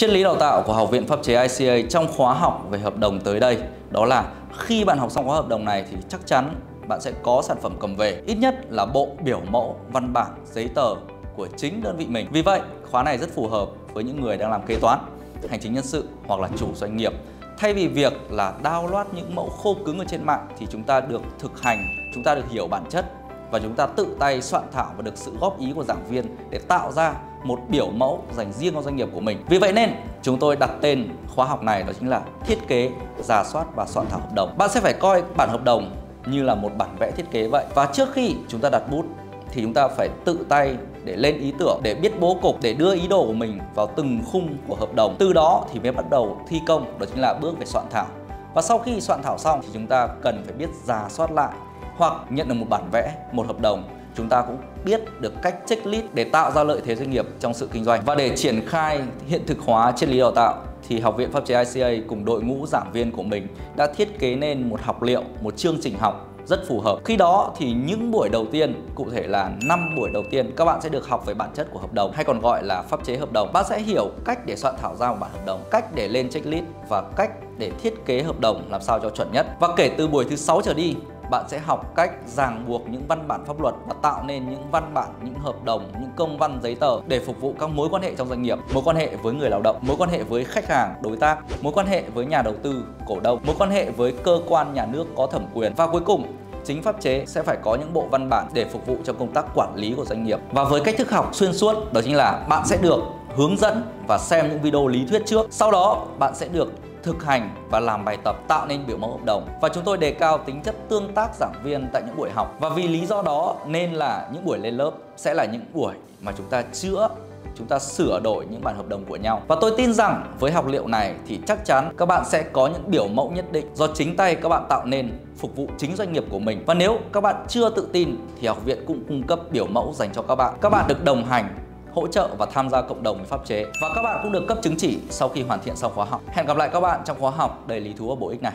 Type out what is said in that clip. Triết lý đào tạo của Học viện Pháp chế ICA trong khóa học về hợp đồng tới đây đó là khi bạn học xong khóa hợp đồng này thì chắc chắn bạn sẽ có sản phẩm cầm về, ít nhất là bộ biểu mẫu, văn bản, giấy tờ của chính đơn vị mình. Vì vậy, khóa này rất phù hợp với những người đang làm kế toán, hành chính nhân sự hoặc là chủ doanh nghiệp. Thay vì việc là đao loát những mẫu khô cứng ở trên mạng thì chúng ta được thực hành, chúng ta được hiểu bản chất và chúng ta tự tay soạn thảo và được sự góp ý của giảng viên để tạo ra một biểu mẫu dành riêng cho doanh nghiệp của mình. Vì vậy nên chúng tôi đặt tên khóa học này đó chính là thiết kế, rà soát và soạn thảo hợp đồng. Bạn sẽ phải coi bản hợp đồng như là một bản vẽ thiết kế vậy. Và trước khi chúng ta đặt bút thì chúng ta phải tự tay để lên ý tưởng, để biết bố cục, để đưa ý đồ của mình vào từng khung của hợp đồng. Từ đó thì mới bắt đầu thi công, đó chính là bước về soạn thảo. Và sau khi soạn thảo xong thì chúng ta cần phải biết rà soát lại hoặc nhận được một bản vẽ, một hợp đồng. Chúng ta cũng biết được cách checklist để tạo ra lợi thế doanh nghiệp trong sự kinh doanh. Và để triển khai hiện thực hóa triết lý đào tạo thì Học viện Pháp chế ICA cùng đội ngũ giảng viên của mình đã thiết kế nên một học liệu, một chương trình học rất phù hợp. Khi đó thì những buổi đầu tiên, cụ thể là 5 buổi đầu tiên, các bạn sẽ được học về bản chất của hợp đồng hay còn gọi là pháp chế hợp đồng. Bạn sẽ hiểu cách để soạn thảo ra một bản hợp đồng, cách để lên checklist và cách để thiết kế hợp đồng làm sao cho chuẩn nhất. Và kể từ buổi thứ 6 trở đi, bạn sẽ học cách ràng buộc những văn bản pháp luật và tạo nên những văn bản, những hợp đồng, những công văn, giấy tờ để phục vụ các mối quan hệ trong doanh nghiệp, mối quan hệ với người lao động, mối quan hệ với khách hàng, đối tác, mối quan hệ với nhà đầu tư, cổ đông, mối quan hệ với cơ quan nhà nước có thẩm quyền. Và cuối cùng, chính pháp chế sẽ phải có những bộ văn bản để phục vụ cho công tác quản lý của doanh nghiệp. Và với cách thức học xuyên suốt, đó chính là bạn sẽ được hướng dẫn và xem những video lý thuyết trước. Sau đó, bạn sẽ được thực hành và làm bài tập tạo nên biểu mẫu hợp đồng. Và chúng tôi đề cao tính chất tương tác giảng viên tại những buổi học. Và vì lý do đó nên là những buổi lên lớp sẽ là những buổi mà chúng ta chữa, chúng ta sửa đổi những bản hợp đồng của nhau. Và tôi tin rằng với học liệu này thì chắc chắn các bạn sẽ có những biểu mẫu nhất định do chính tay các bạn tạo nên phục vụ chính doanh nghiệp của mình. Và nếu các bạn chưa tự tin thì học viện cũng cung cấp biểu mẫu dành cho các bạn. Các bạn được đồng hành, hỗ trợ và tham gia cộng đồng với pháp chế. Và các bạn cũng được cấp chứng chỉ sau khi hoàn thiện xong khóa học. Hẹn gặp lại các bạn trong khóa học đầy lý thú và bổ ích này.